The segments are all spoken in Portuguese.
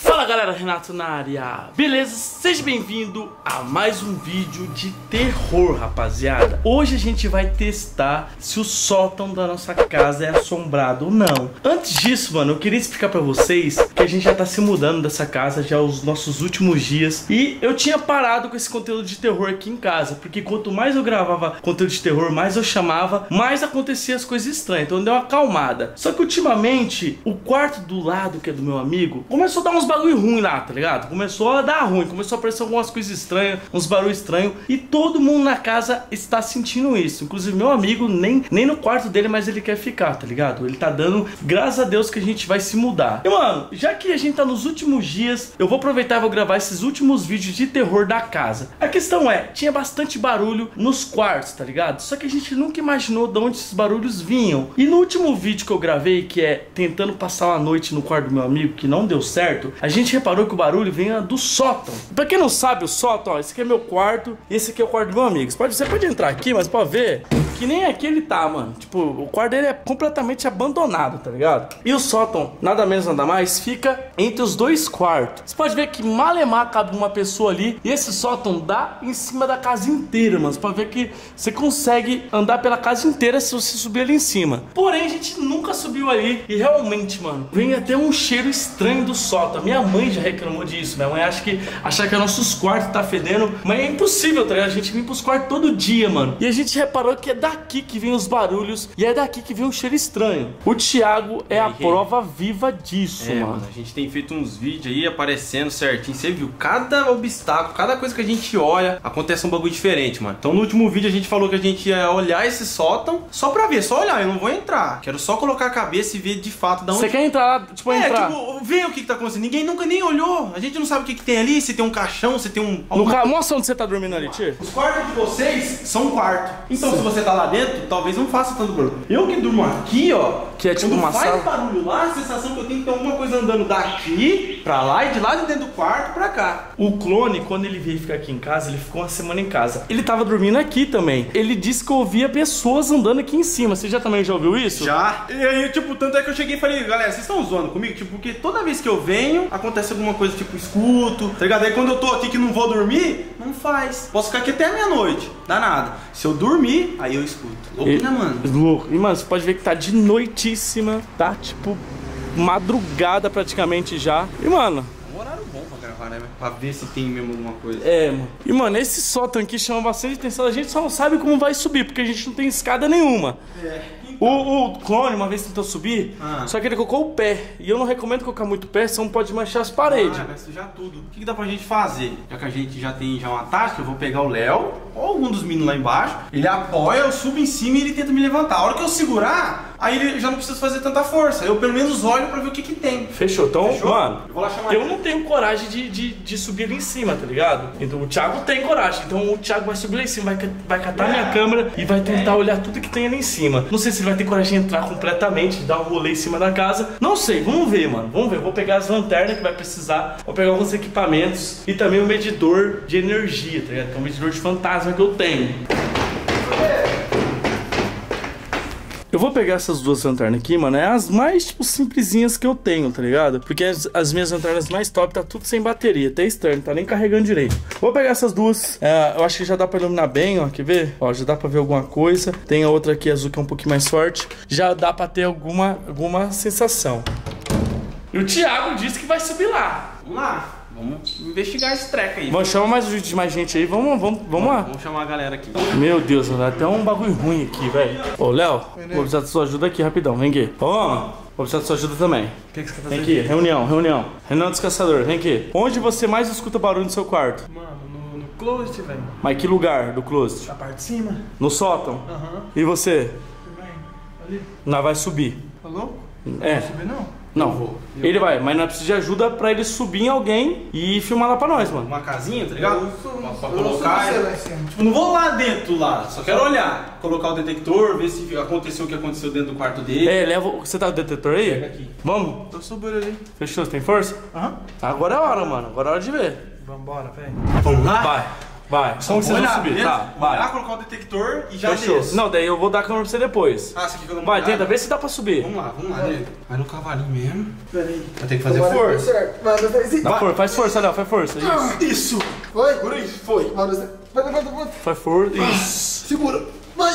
Fala galera, Renato na área, beleza? Seja bem-vindo a mais um vídeo de terror, rapaziada. Hoje a gente vai testar se o sótão da nossa casa é assombrado ou não. Antes disso, mano, eu queria explicar pra vocês que a gente já tá se mudando dessa casa já os nossos últimos dias. E eu tinha parado com esse conteúdo de terror aqui em casa, porque quanto mais eu gravava conteúdo de terror, mais eu chamava, mais acontecia as coisas estranhas. Então eu dei uma acalmada. Só que ultimamente, o quarto do lado, que é do meu amigo, começou a dar uns bagulho ruim lá, tá ligado? Começou a dar ruim, começou a aparecer algumas coisas estranhas, uns barulhos estranhos, e todo mundo na casa está sentindo isso. Inclusive meu amigo nem no quarto dele, mas ele quer ficar, tá ligado? Ele tá dando, graças a Deus, que a gente vai se mudar. E mano, já que a gente tá nos últimos dias, eu vou aproveitar e vou gravar esses últimos vídeos de terror da casa. A questão é, tinha bastante barulho nos quartos, tá ligado? Só que a gente nunca imaginou de onde esses barulhos vinham. E no último vídeo que eu gravei, que é tentando passar uma noite no quarto do meu amigo, que não deu certo, a gente reparou que o barulho vinha do sótão. Pra quem não sabe, o sótão, ó, esse aqui é meu quarto e esse aqui é o quarto do meu amigo. Você pode entrar aqui, mas pode ver que nem aqui ele tá, mano. Tipo, o quarto dele é completamente abandonado, tá ligado? E o sótão, nada menos nada mais, fica entre os dois quartos. Você pode ver que malemar cabe uma pessoa ali, e esse sótão dá em cima da casa inteira, mano. Você pode ver que você consegue andar pela casa inteira se você subir ali em cima. Porém, a gente nunca subiu ali, e realmente, mano, vem até um cheiro estranho do sótão. Minha mãe já reclamou disso. Minha mãe acha que nossos quartos tá fedendo, mas é impossível, tá ligado? A gente vem pros quartos todo dia, mano. E a gente reparou que é daqui que vem os barulhos e é daqui que vem um cheiro estranho. O Thiago é a prova viva disso, mano. A gente tem feito uns vídeos aí aparecendo certinho. Você viu? Cada obstáculo, cada coisa que a gente olha, acontece um bagulho diferente, mano. Então no último vídeo a gente falou que a gente ia olhar esse sótão só pra ver, só olhar. Eu não vou entrar. Quero só colocar a cabeça e ver de fato da onde... Você quer entrar lá? Tipo, entrar? Tipo, ver o que tá acontecendo. Ninguém nunca nem olhou. A gente não sabe o que tem ali, se tem um caixão, se tem um... Mostra onde você tá dormindo ali, tio. Os quartos de vocês são quarto. Então, se você tá lá dentro, talvez não faça tanto barulho. Eu que durmo aqui, ó, que é tipo uma sala. Quando faz barulho lá, a sensação que eu tenho que tem alguma coisa andando daqui pra lá e de lá de dentro do quarto pra cá. O clone, quando ele veio ficar aqui em casa, ele ficou uma semana em casa. Ele tava dormindo aqui também. Ele disse que eu ouvia pessoas andando aqui em cima. Você já ouviu isso? Já. E aí, tipo, tanto é que eu cheguei e falei, galera, vocês estão zoando comigo? Tipo, porque toda vez que eu venho, acontece alguma coisa, tipo, escuto, tá ligado? Aí quando eu tô aqui que não vou dormir, não faz. Posso ficar aqui até a meia-noite, dá nada. Se eu dormir, aí eu escuto. Louco, né, mano? Louco. E, mano, você pode ver que tá de noitíssima, tá, tipo, madrugada praticamente já. E, mano... É um horário bom pra gravar, né? Pra ver se tem mesmo alguma coisa. É, mano. E, mano, esse sótão aqui chama bastante atenção. A gente só não sabe como vai subir, porque a gente não tem escada nenhuma. É... O clone uma vez tentou subir, só que ele colocou o pé. E eu não recomendo colocar muito pé, senão pode manchar as paredes. Vai sujar tudo. O que dá pra gente fazer? Já que a gente já tem uma tática, eu vou pegar o Léo, ou algum dos meninos lá embaixo. Ele apoia, eu subo em cima e ele tenta me levantar. A hora que eu segurar, aí ele já não precisa fazer tanta força. Eu pelo menos olho pra ver o que que tem. Fechou? Então, mano, eu vou lá chamar. Eu não tenho coragem de subir ali em cima, tá ligado? Então o Thiago tem coragem. Então o Thiago vai subir lá em cima, vai catar minha câmera e vai tentar olhar tudo que tem ali em cima. Não sei se vai ter coragem de entrar completamente, dar um rolê em cima da casa. Não sei, vamos ver, mano. Vamos ver, eu vou pegar as lanternas que vai precisar, vou pegar alguns equipamentos e também o medidor de energia, tá ligado? Que é um medidor de fantasma que eu tenho. Eu vou pegar essas duas lanternas aqui, mano. É as mais, tipo, simplesinhas que eu tenho, tá ligado? Porque as minhas lanternas mais top tá tudo sem bateria, até externo, tá nem carregando direito. Vou pegar essas duas. Eu acho que já dá pra iluminar bem, ó, quer ver? Ó, já dá pra ver alguma coisa. Tem a outra aqui azul que é um pouquinho mais forte. Já dá pra ter alguma sensação. E o Thiago disse que vai subir lá. Vamos lá. Vamos investigar esse treco aí. Vamos chamar mais gente aí. Vamos lá. Vamos chamar a galera aqui. Meu Deus, mano, até um bagulho ruim aqui, velho. Ô, Léo, vou precisar da sua ajuda aqui rapidão. Vem aqui. Ô, mano, vou precisar da sua ajuda também. O que você quer fazer? Vem aqui, reunião. Renan dos Caçadores, vem aqui. Onde você mais escuta barulho no seu quarto? Mano, no closet, velho. Mas que lugar do closet? Na parte de cima. No sótão? Aham. E você? Também. Ali. Não vai subir. Tá louco? É. Não vai subir, não? Não, ele vai, mas nós precisamos de ajuda pra ele subir em alguém e filmar lá pra nós, mano. Uma casinha, tá ligado? Pra colocar. Tipo, não vou lá dentro, só quero olhar. Colocar o detector, ver se aconteceu o que aconteceu dentro do quarto dele. É, leva. Você tá com o detector aí? Pega aqui. Vamos? Tô subindo ali. Fechou? Você tem força? Aham. Agora é a hora, mano. Agora é hora de ver. Vambora, velho. Vamos lá? Vai. Vai. Como vocês vão subir? Tá, vai lá, colocar o detector e já desce. Não, daí eu vou dar a câmera pra você depois. Ah, você quer que eu não vai, tenta, vê se dá pra subir. Vamos lá, Léo. Vai no cavalinho mesmo. Peraí. Vai ter que fazer força. Dá força, faz força, Léo, faz força. Isso. Foi? Por aí, foi. Faz força, isso. Segura. Vai.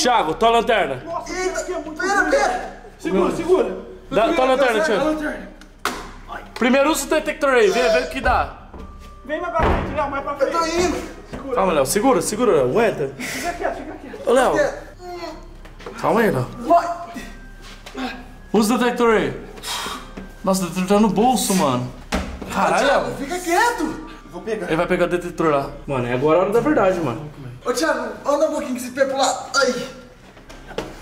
Thiago, tua lanterna. Nossa, aqui é muito. Pera. Segura, segura. Tua lanterna, Thiago. Primeiro usa o detector aí, vê o que dá. Vem mais pra frente, Léo, mais pra frente. Eu tô indo. Segura. Calma, Léo, segura, segura, Léo, aguenta. Fica quieto, fica quieto. Ô, Léo. Calma aí, Léo. Vai. Usa o detector aí. Nossa, o detector tá no bolso, mano. Caralho, Léo. Fica quieto. Vou pegar. Ele vai pegar o detector lá. Mano, é agora a hora da verdade, mano. Ô, Thiago, anda um pouquinho que se pé pro lado. Aí.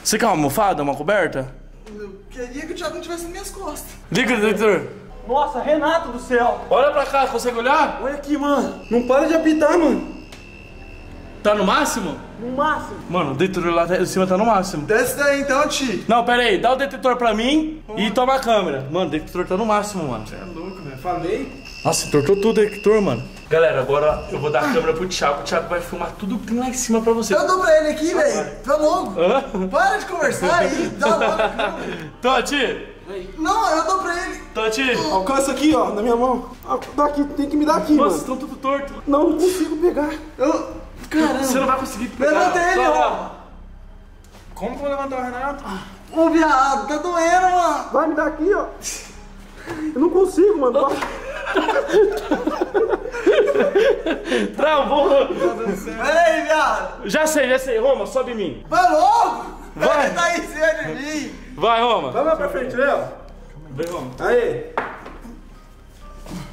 Você quer uma almofada, uma coberta? Eu queria que o Thiago não tivesse nas minhas costas. Liga o detector. Nossa, Renato do céu! Olha pra cá, consegue olhar? Olha aqui, mano. Não para de apitar, mano. Tá no máximo? No máximo. Mano, o detector lá em cima tá no máximo. Desce daí então, Ti. Não, pera aí. Dá o detector pra mim e toma a câmera. Mano, o detector tá no máximo, mano. Você é louco, velho. Falei. Nossa, entortou tudo o detector, mano. Galera, agora eu vou dar a câmera pro Thiago. O Thiago vai filmar tudo que tem lá em cima pra você. Eu dou pra ele aqui, velho. Tá louco. Para de conversar aí. Dá logo a câmera. Tô, Ti. Não, eu dou pra ele. Tati, alcança aqui, ó, na minha mão. Dá aqui, tem que me dar aqui, mano. Nossa, estão tudo torto. Não consigo pegar. Caramba. Você não vai conseguir pegar. Levanta ele, ó. Como que eu vou levantar o Renato? Ô, viado, tá doendo, mano. Vai me dar aqui, ó. Eu não consigo, mano. Travou. Olha aí, viado. Já sei, Roma, sobe em mim. Vai logo. Vai, tá em cima de mim. Vai, Roma. Vai lá pra frente, Léo. Vem, Roma. Aí.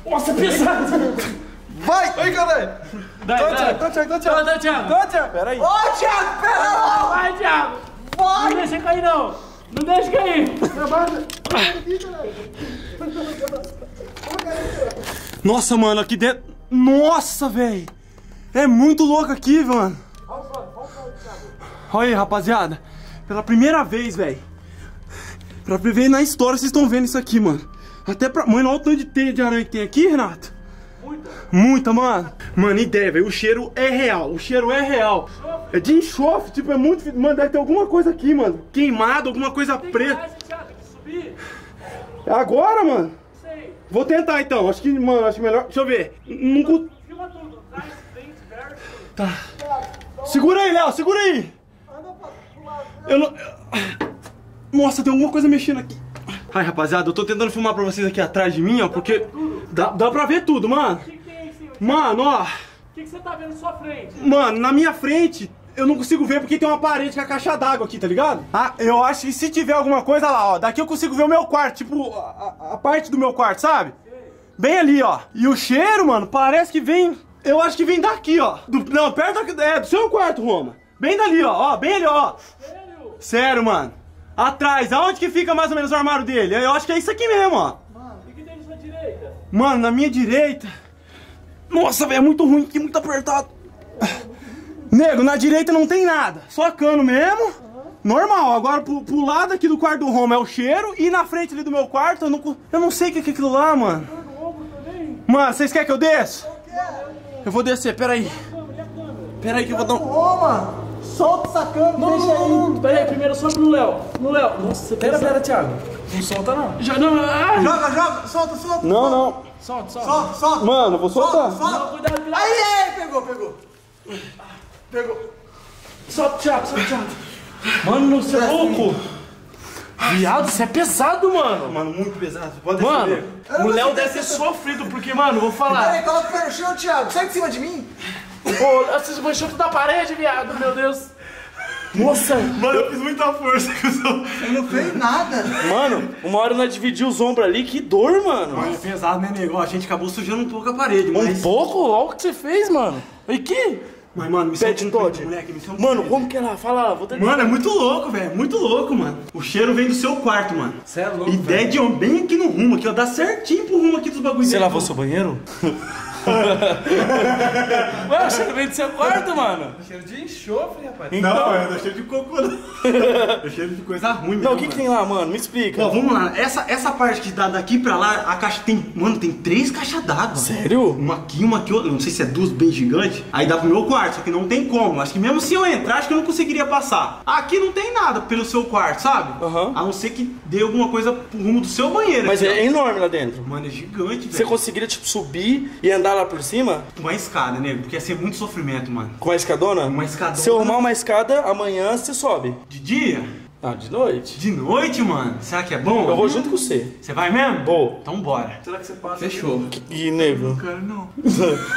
Nossa, pesado. Vai. Vai, galera. Dá, Thiago. Pera aí. Ô, Thiago, pera aí. Vai, Thiago. Vai. Não deixa cair, não. Não deixa cair. Nossa, mano, aqui dentro. Nossa, velho. É muito louco aqui, mano. Olha aí, rapaziada. Pela primeira vez, velho. Pra ver na história, vocês estão vendo isso aqui, mano. Até pra... Mano, olha o tanto de teia de aranha que tem aqui, Renato. Muita. Muita, mano. Mano, ideia, velho. O cheiro é real. O cheiro é real. É de enxofre. Tipo, é muito... Mano, deve ter alguma coisa aqui, mano. Queimado, alguma coisa preta. É agora, mano. Sei. Vou tentar, então. Acho que, mano, acho melhor... Deixa eu ver. Nunca... Filma tudo. Trás, dentro, perto. Tá. Segura aí, Léo. Segura aí. Anda pro lado. Eu não... Nossa, tem alguma coisa mexendo aqui. Ai, rapaziada, eu tô tentando filmar pra vocês aqui atrás de mim, ó, porque... Dá pra ver tudo, mano. Que é isso, mano, ó. O que você tá vendo na sua frente? Mano, na minha frente, eu não consigo ver porque tem uma parede com a caixa d'água aqui, tá ligado? Ah, eu acho que se tiver alguma coisa lá, ó, daqui eu consigo ver o meu quarto, tipo, a parte do meu quarto, sabe? Sei. Bem ali, ó. E o cheiro, mano, parece que vem... Eu acho que vem daqui, ó. Não, perto daqui, do seu quarto, Roma. Bem dali, ó, bem ali, ó. Sério? Sério, mano. Atrás, aonde que fica mais ou menos o armário dele? Eu acho que é isso aqui mesmo, ó. Mano, o que tem na sua direita? Mano, na minha direita... Nossa, velho, é muito ruim aqui, muito apertado. Nego, na direita não tem nada. Só cano mesmo. Normal. Agora pro lado aqui do quarto do Roma é o cheiro. E na frente ali do meu quarto, eu não sei o que é aquilo lá, mano. Mano, vocês querem que eu desça? Eu quero. Eu vou descer, peraí. Peraí que eu vou dar um... Roma! Solta essa câmera, deixa aí. Não. Pera aí, primeiro sobe no Léo. No Léo. Nossa, pera, Thiago. Não solta, não. Joga, solta. Não. Solta. Mano, vou soltar. Solta. Cuidado, cuidado. Aí, pegou. Solta, Thiago. Mano, você é louco. Viado, você é pesado, mano. Mano, muito pesado. Pode descer. Mano, o Léo deve ser sofrido, porque, mano, vou falar. Pera aí, coloca o pé no chão, Thiago. Sai de cima de mim. Pô, vocês manchou tudo da parede, viado, meu Deus. Nossa. Mano, eu fiz muita força com os ombros. Eu não fiz nada. Mano, uma hora nós dividimos os ombros ali, que dor, mano. Mano, é pesado, né, nego? A gente acabou sujando um pouco a parede, mas... Um pouco? Olha o que você fez, mano. E que? Mas, mano, me solta um pouco, moleque. Mano, como que é lá? Fala lá, vou ter que... Mano, é muito louco, velho. Muito louco, mano. O cheiro vem do seu quarto, mano. Você é louco, velho. Ideia de homem bem aqui no rumo, aqui, ó. Dá certinho pro rumo aqui dos bagulhos. Você lavou seu banheiro? Ué, o cheiro vem do seu quarto, mano. Cheiro de enxofre, rapaz. Então... Não, eu não cheiro de cocô, não. Eu cheiro de coisa ruim, então, mesmo. Então, o que tem lá, mano? Me explica. Não, vamos lá. Essa parte que dá daqui pra lá, a caixa tem... Mano, tem 3 caixas d'água. Sério? Uma aqui, outra. Não sei se é duas bem gigantes. Aí dá pro meu quarto, só que não tem como. Acho que mesmo se eu entrar, acho que eu não conseguiria passar. Aqui não tem nada pelo seu quarto, sabe? Uhum. A não ser que dê alguma coisa pro rumo do seu banheiro. Mas é enorme lá dentro. Mano, é gigante, velho. Você conseguiria, tipo, subir e andar lá por cima? Uma escada, nego, porque ia ser muito sofrimento, mano. Com uma escadona? Uma escadona. Se eu arrumar uma escada, amanhã você sobe. De dia? Ah, de noite. De noite, mano? Será que é bom? Eu vou junto com você. Você vai mesmo? Vou. Então bora. Será que você passa? Fechou. E negro? Não quero, não.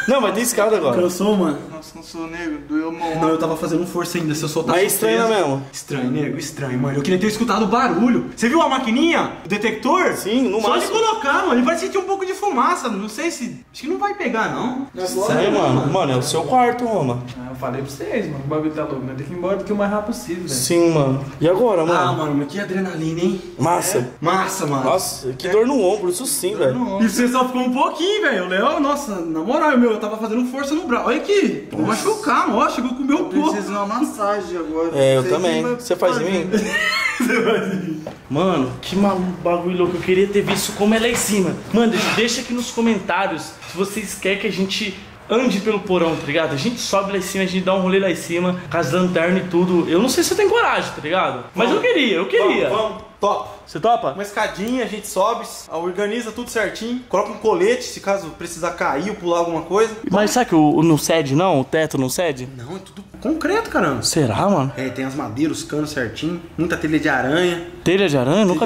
Não, mas tem escada agora. Cansou, mano? Nossa, cansou, negro. Doeu, mano. Não, eu tava fazendo força ainda, se eu soltar... Mas estranho mesmo. Estranho, negro. Estranho, mano. Eu queria ter escutado o barulho. Você viu a maquininha? O detector? Sim, no máximo. Só de colocar, mano. Ele vai sentir um pouco de fumaça. Não sei se... Acho que não vai pegar, não. Sério, mano? Mano, é o seu quarto, Roma. Eu falei pra vocês, mano. O bagulho tá louco. Nós temos que ir embora do que o mais rápido possível, velho. Sim, mano. E agora? Mano. Ah, mano, que adrenalina, hein? Massa. É? Massa, mano. Nossa, que dor no ombro, isso sim, velho. E você só ficou um pouquinho, velho. O Léo, nossa, na moral, meu, eu tava fazendo força no braço. Olha aqui, vou machucar, mano. Chegou com o meu corpo. Eu preciso de uma massagem agora. É, eu também. Você faz em mim? Você faz em mim. Mano, que maluco, bagulho louco. Eu queria ter visto como é lá em cima. Mano, deixa aqui nos comentários se vocês querem que a gente... ande pelo porão, tá ligado? A gente sobe lá em cima, a gente dá um rolê lá em cima, com as lanternas e tudo. Eu não sei se eu tenho coragem, tá ligado? Mas vamos, eu queria. Vamos. Top. Você topa? Uma escadinha, a gente sobe, organiza tudo certinho, coloca um colete, se caso precisar cair ou pular alguma coisa. Mas sabe que o não cede não? O teto não cede? Não, é tudo concreto, caramba. Será, mano? É, tem as madeiras, os canos certinho, muita telha de aranha. Telha de aranha? Nunca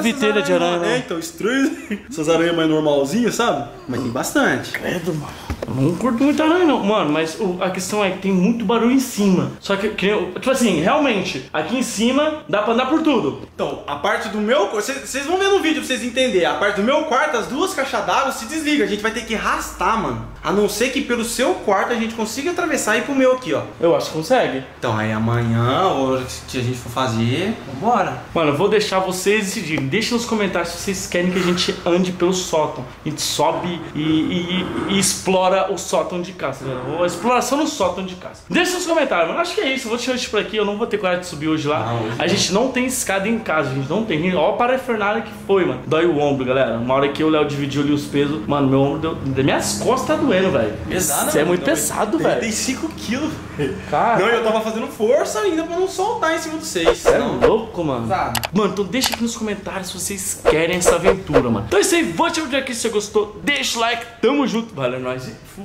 vi telha de aranha. É, então, estranho. Essas aranhas mais normalzinhas, sabe? Mas tem bastante. Credo, mano. Não curto muita aranha, não. Mano, mas a questão é que tem muito barulho em cima. Só que, tipo assim, realmente, aqui em cima dá pra andar por tudo. Então, a parte do meu... Vocês vão ver no vídeo pra vocês entenderem. A parte do meu quarto, as 2 caixas d'água se desliga. A gente vai ter que arrastar, mano. A não ser que pelo seu quarto a gente consiga atravessar e ir pro meu aqui, ó. Eu acho que consegue. Então, aí amanhã, ou se a gente for fazer, vambora. Mano, eu vou deixar vocês decidirem. Deixa nos comentários se vocês querem que a gente ande pelo sótão. A gente sobe e explora o sótão de casa, né? A exploração no sótão de casa. Deixa nos comentários, mano. Acho que é isso. Eu vou tirar isso por aqui. Eu não vou ter coragem de subir hoje lá. Não, hoje a gente não tem escada em casa, a gente não tem. Olha o parafernália que foi, mano. Dói o ombro, galera. Uma hora que o Léo dividiu ali os pesos, mano, meu ombro deu. Minhas costas tá doendo, velho. Pesado, isso é muito pesado, velho. 35 quilos. Cara. Não, eu tava fazendo força ainda pra não soltar em cima de vocês. É louco, mano. Sabe? Mano, então deixa aqui nos comentários se vocês querem essa aventura, mano. Então é isso aí. Vou te pedir aqui se você gostou. Deixa o like. Tamo junto. Valeu, nós. Fui.